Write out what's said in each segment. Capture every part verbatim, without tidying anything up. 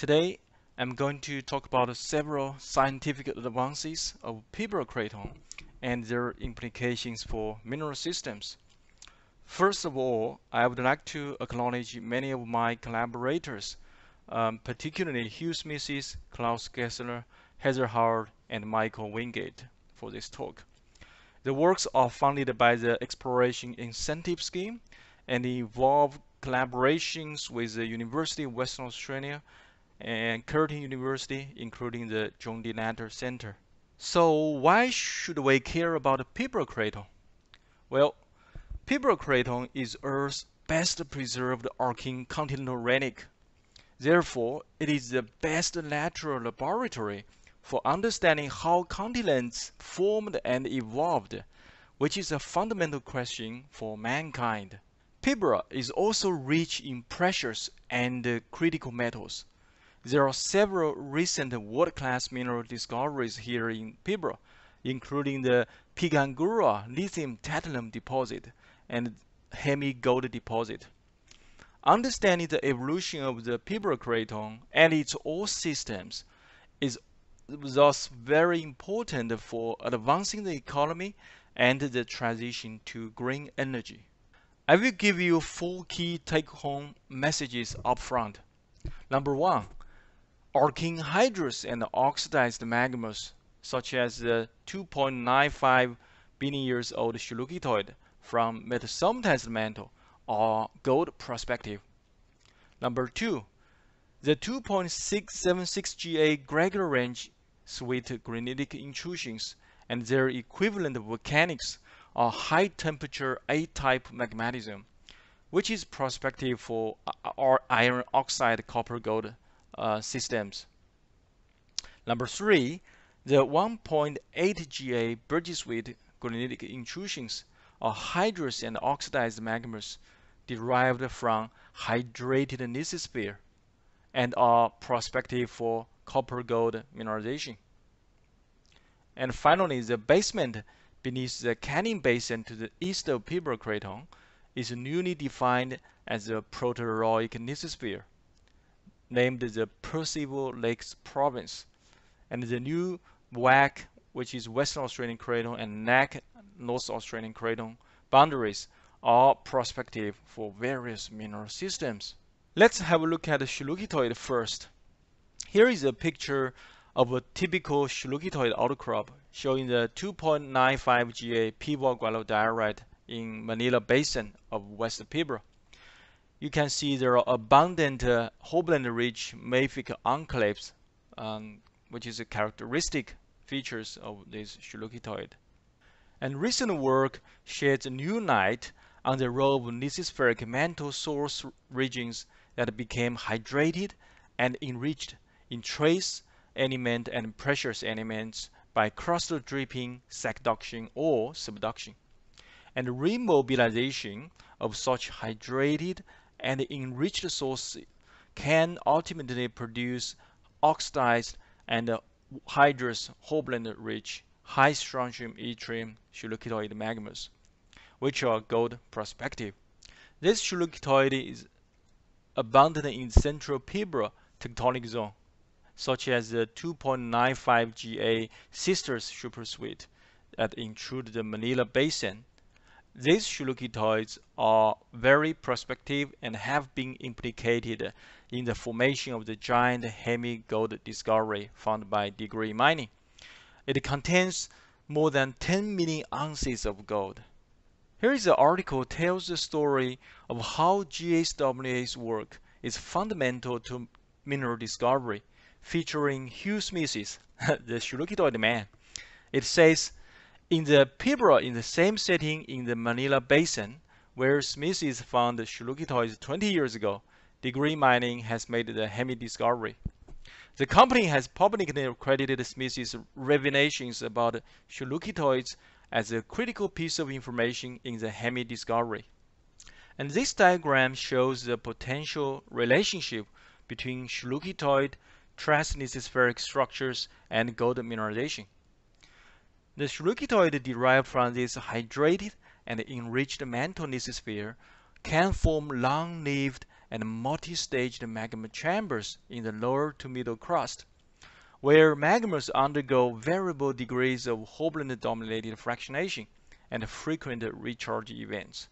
Today, I'm going to talk about several scientific advances of Pilbara Craton and their implications for mineral systems. First of all, I would like to acknowledge many of my collaborators, um, particularly Hugh Smithies, Klaus Gessner, Heather Howard, and Michael Wingate for this talk. The works are funded by the Exploration Incentive Scheme and involve collaborations with the University of Western Australia and Curtin University, including the John de Laeter Centre. So why should we care about Pilbara Craton? Well, Pilbara Craton is Earth's best preserved Archean continental relic. Therefore, it is the best natural laboratory for understanding how continents formed and evolved, which is a fundamental question for mankind. Pilbara is also rich in precious and critical metals. There are several recent world-class mineral discoveries here in Pilbara, including the Pilgangoora lithium-tantalum deposit and HEMI gold deposit. Understanding the evolution of the Pilbara Craton and its ore systems is thus very important for advancing the economy and the transition to green energy. I will give you four key take-home messages up front. Number one. Archenhydrous and oxidized magmas, such as the two point nine five billion years old sanukitoid from metasomtized mantle, are gold prospective. Number two, the two point six seven six G A Gregory Range suite granitic intrusions and their equivalent volcanics are high temperature A-type magmatism, which is prospective for our iron oxide copper gold Uh, systems. Number three, the one point eight G A Bridget Suite granitic intrusions are hydrous and oxidized magmas derived from hydrated lithosphere and are prospective for copper gold mineralization. And finally, the basement beneath the Canning Basin to the east of Pilbara Craton is newly defined as the Proterozoic lithosphere, named the Percival Lakes Province, and the new W A C, which is Western Australian Craton, and N A C, North Australian Craton boundaries, are prospective for various mineral systems. Let's have a look at the sanukitoid first. Here is a picture of a typical sanukitoid outcrop showing the two point nine five G A Pilbara diorite in Manila Basin of West Pilbara. You can see there are abundant uh, hornblende-rich mafic enclaves, um, which is a characteristic features of this sanukitoid. And recent work sheds new light on the role of lithospheric mantle source regions that became hydrated and enriched in trace element and precious elements by crustal dripping, subduction or subduction, and remobilization of such hydrated and enriched source can ultimately produce oxidized and hydrous hornblende-rich high strontium yttrium sanukitoid magmas, which are gold prospective. This sanukitoid is abundant in central Pilbara tectonic zone, such as the two point nine five G A sisters supersuite that intrude the Manila Basin. These sanukitoids are very prospective and have been implicated in the formation of the giant HEMI gold discovery found by DeGrey Mining. It contains more than ten million ounces of gold. Here is the article tells the story of how G S W A's work is fundamental to mineral discovery, featuring Hugh Smithies, the sanukitoid man. It says, in the Pilbara, in the same setting in the Manila Basin, where Smithies found sanukitoids twenty years ago, DeGrey Mining has made the HEMI discovery. The company has publicly credited Smithies' revelations about sanukitoids as a critical piece of information in the HEMI discovery. And this diagram shows the potential relationship between sanukitoid, trace lithospheric structures, and gold mineralization. The sanukitoid derived from this hydrated and enriched mantle lithosphere can form long-lived and multi-staged magma chambers in the lower to middle crust, where magmas undergo variable degrees of Hobland-dominated fractionation and frequent recharge events.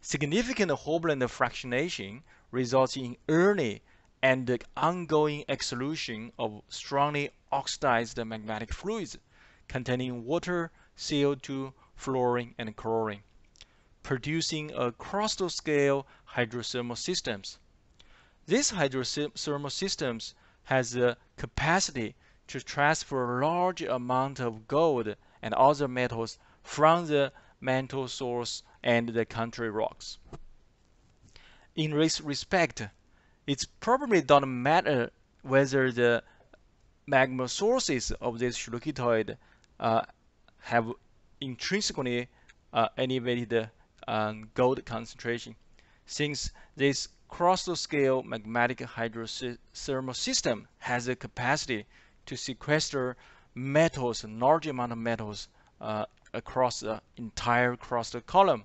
Significant Hobland fractionation results in early and ongoing exsolution of strongly oxidized magmatic fluids containing water, C O two, fluorine, and chlorine, producing a crustal scale hydrothermal systems. These hydrothermal systems has the capacity to transfer large amount of gold and other metals from the mantle source and the country rocks. In this respect, it probably doesn't matter whether the magma sources of this sanukitoid uh, have intrinsically uh, elevated um, gold concentration, since this crustal scale magmatic hydrothermal system has the capacity to sequester metals, large amount of metals uh, across the entire crustal column.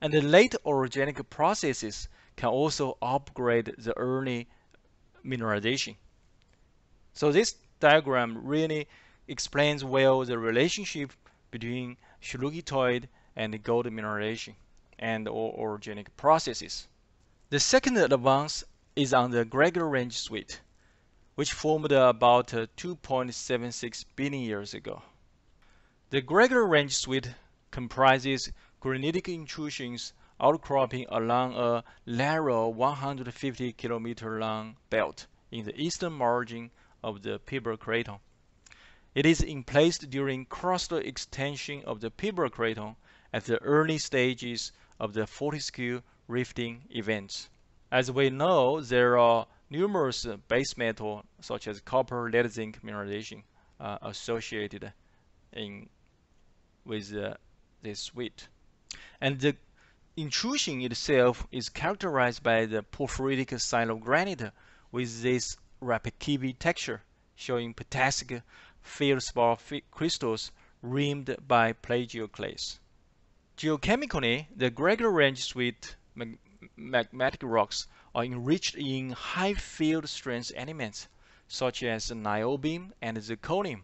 And the late orogenic processes can also upgrade the early mineralization. So this diagram really explains well the relationship between sanukitoid and gold mineralization and or orogenic processes. The second advance is on the Gregory Range suite, which formed about two point seven six billion years ago. The Gregory Range suite comprises granitic intrusions outcropping along a narrow one hundred fifty kilometer long belt in the eastern margin of the Pilbara Craton. It is in place during crustal extension of the Pilbara Craton at the early stages of the Fortescue rifting events. As we know, there are numerous base metal such as copper, lead, zinc mineralization uh, associated in with uh, this suite, and the intrusion itself is characterized by the porphyritic silogranite with this Rapakivi texture, showing potassic feldspar crystals rimmed by plagioclase. Geochemically, the Gregory Range suite mag magmatic rocks are enriched in high field strength elements such as niobium and zirconium,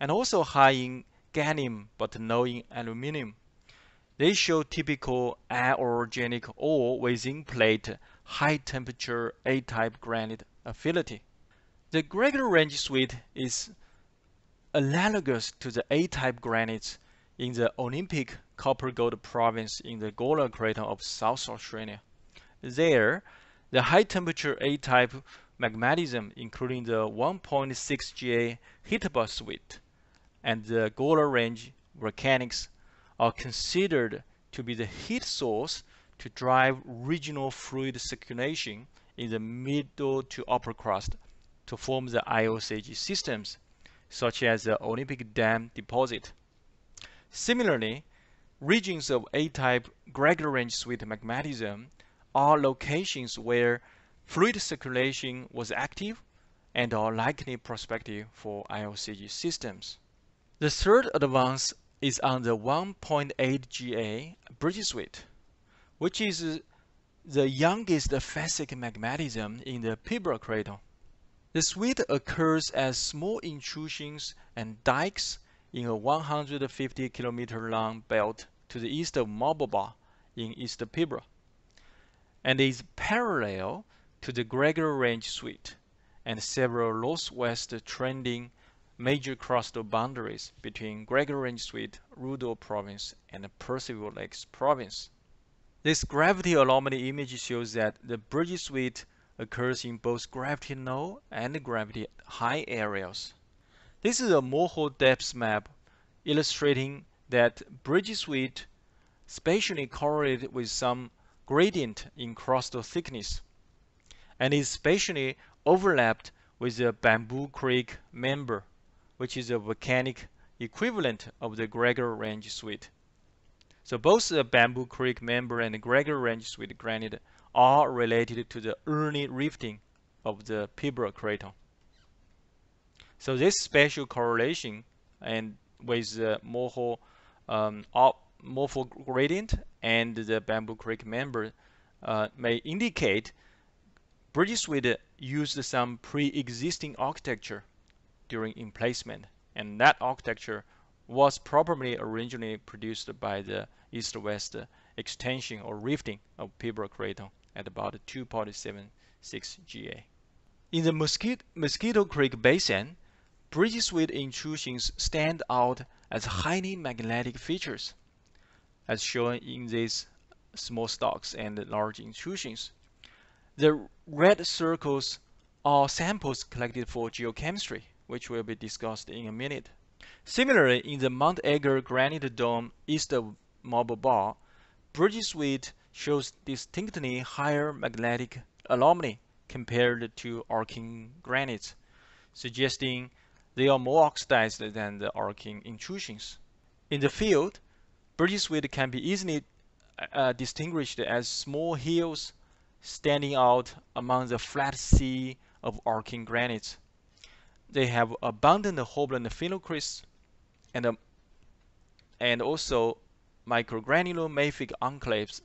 and also high in gallium but low in aluminum. They show typical aorogenic or within plate high temperature A-type granite affinity. The Gregory Range suite is analogous to the A-type granites in the Olympic Copper Gold Province in the Gola Crater of South Australia. There, the high temperature A-type magmatism, including the one point six G A Hitaba suite and the Gola Range volcanics, are considered to be the heat source to drive regional fluid circulation in the middle to upper crust to form the I O C G systems, such as the Olympic Dam deposit. Similarly, regions of A-type Gregory Range suite magmatism are locations where fluid circulation was active and are likely prospective for I O C G systems. The third advance is on the one point eight G A Bridget suite, which is the youngest phasic magmatism in the Pilbara Craton. The suite occurs as small intrusions and dikes in a one hundred fifty kilometer long belt to the east of Marble Bar in East Pilbara, and is parallel to the Gregory Range suite and several northwest trending major crustal boundaries between Gregory Range suite, Rudol Province, and Percival Lakes Province. This gravity anomaly image shows that the Bridget suite occurs in both gravity low and gravity high areas. This is a Moho depth map illustrating that Bridget suite spatially correlated with some gradient in crustal thickness and is spatially overlapped with the Bamboo Creek member, which is a volcanic equivalent of the Gregory Range suite. So both the Bamboo Creek member and the Gregory Range suite granite are related to the early rifting of the Pilbara Craton. So this spatial correlation and with the morpho, um, morpho gradient and the Bamboo Creek member uh, may indicate Bridget Suite used some pre-existing architecture during emplacement, and that architecture was probably originally produced by the east-west extension or rifting of Pilbara Craton at about two point seven six G A. In the Mosquito, Mosquito Creek Basin, Bridget Suite intrusions stand out as highly magnetic features, as shown in these small stalks and large intrusions. The red circles are samples collected for geochemistry, which will be discussed in a minute. Similarly, in the Mount Edgar granite dome east of Marble Bar, Bridget Suite shows distinctly higher magnetic anomaly compared to Archean granites, suggesting they are more oxidized than the Archean intrusions. In the field, Bridget Suite can be easily uh, distinguished as small hills standing out among the flat sea of Archean granites. They have abundant Hobland phenocrysts and, um, and also microgranular mafic enclaves,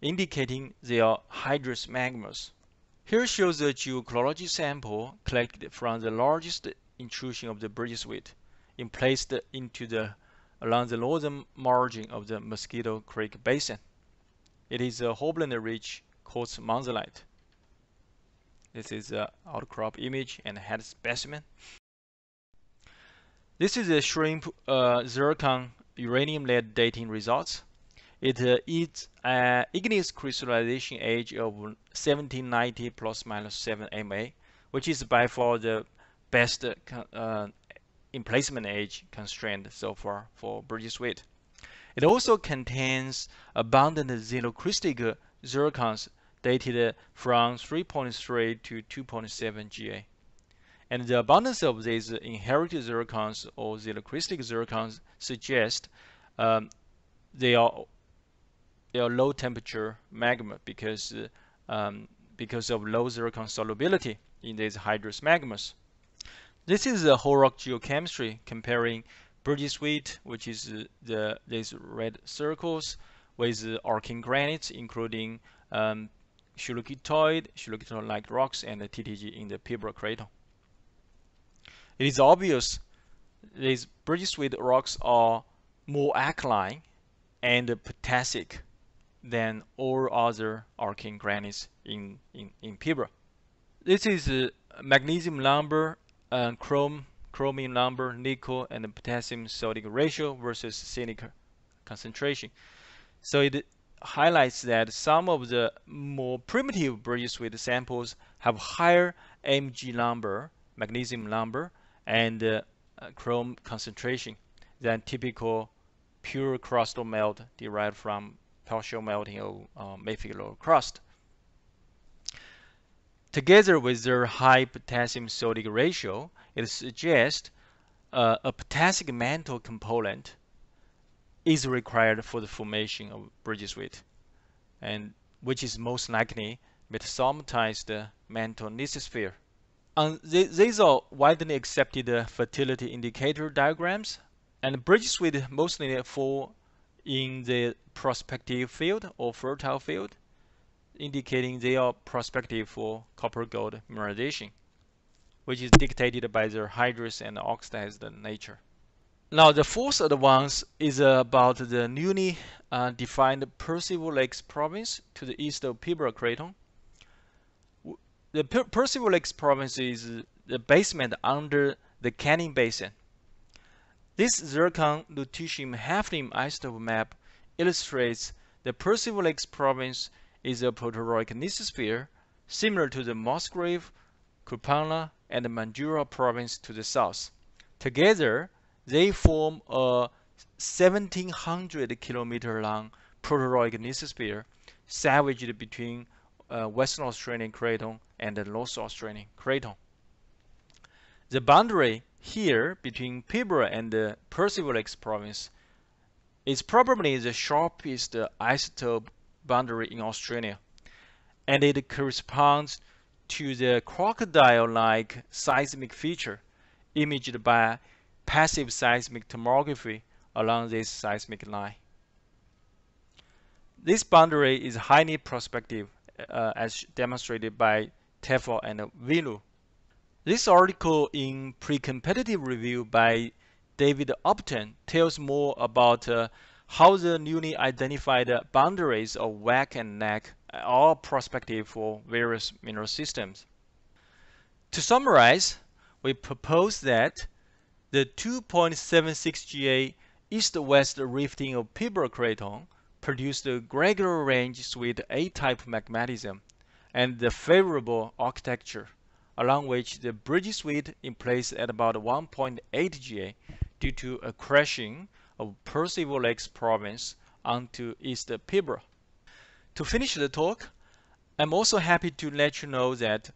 indicating they are hydrous magmas. Here shows a geochology sample collected from the largest intrusion of the Bridget Suite, and placed into the along the northern margin of the Mosquito Creek Basin. It is a Hobland-rich quartz monzonite. This is an outcrop image and head specimen. This is a shrimp uh, zircon uranium lead dating results. It uh, is an uh, igneous crystallization age of seventeen ninety plus minus seven M A, which is by far the best uh, emplacement age constraint so far for Bridget Suite. It also contains abundant xenocrystic zircons dated from three point three to two point seven G A. And the abundance of these inherited zircons or xenocrystic zircons suggest um, they are they are low temperature magma because um, because of low zircon solubility in these hydrous magmas. This is a whole rock geochemistry comparing Bridget Suite, which is the these red circles, with Archean granites, including um, sanukitoid, sanukitoid-like rocks, and the T T G in the Pilbara Craton. It is obvious these Bridget Suite rocks are more alkaline and potassic than all other Archean granites in, in, in Pilbara. This is uh, magnesium lumber, uh, chrome, chromium lumber, nickel, and potassium sodic ratio versus zinc concentration. So it highlights that some of the more primitive Bridget Suite samples have higher Mg lumber, magnesium lumber, and uh, chrome concentration than typical pure crustal melt derived from partial melting of uh, mafic lower crust. Together with their high potassium sodic ratio, it suggests uh, a potassic mantle component is required for the formation of Bridget Suite, and which is most likely metasomatized uh, mantle lithosphere. And th these are widely accepted uh, fertility indicator diagrams, and Bridget Suite mostly fall in the prospective field or fertile field, indicating they are prospective for copper gold mineralization, which is dictated by their hydrous and oxidized nature. Now the fourth advance is uh, about the newly uh, defined Percival Lakes Province to the east of Pilbara Craton. The per Percival Lakes Province is the basement under the Canning Basin. This zircon lutetium hafnium isotope map illustrates the Percival Lakes Province is a Proterozoic lithosphere similar to the Musgrave, Kupangla, and Mandurah Province to the south. Together, they form a seventeen hundred kilometer long Proterozoic lithosphere savaged between uh, Western Australian Craton and the North Australian Craton. The boundary here between Pilbara and the Percival Lakes Province is probably the sharpest uh, isotope boundary in Australia, and it corresponds to the crocodile-like seismic feature imaged by passive seismic tomography along this seismic line. This boundary is highly prospective, uh, as demonstrated by Tefo and Vinu. This article in pre-competitive review by David Upton tells more about uh, how the newly identified boundaries of W A C and N A C are prospective for various mineral systems. To summarize, we propose that the two point seven six G A east-west rifting of Pilbara Craton produced the Gregory Range suite A-type magmatism and the favorable architecture, along which the Bridget Suite in place at about one point eight G A due to a crashing of Percival Lakes Province onto East Pilbara. To finish the talk, I'm also happy to let you know that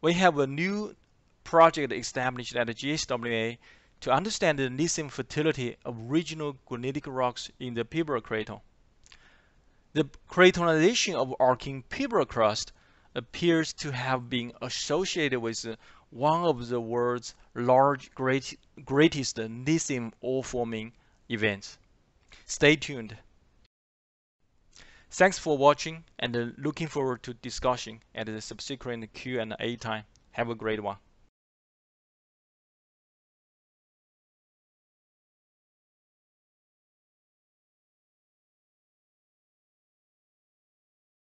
we have a new project established at the G S W A to understand the lithium fertility of regional granitic rocks in the Pilbara Craton. The cratonization of Archean Pilbara crust appears to have been associated with one of the world's large, great, greatest lithium ore forming events. Stay tuned. Thanks for watching and looking forward to discussion at the subsequent Q and A time. Have a great one.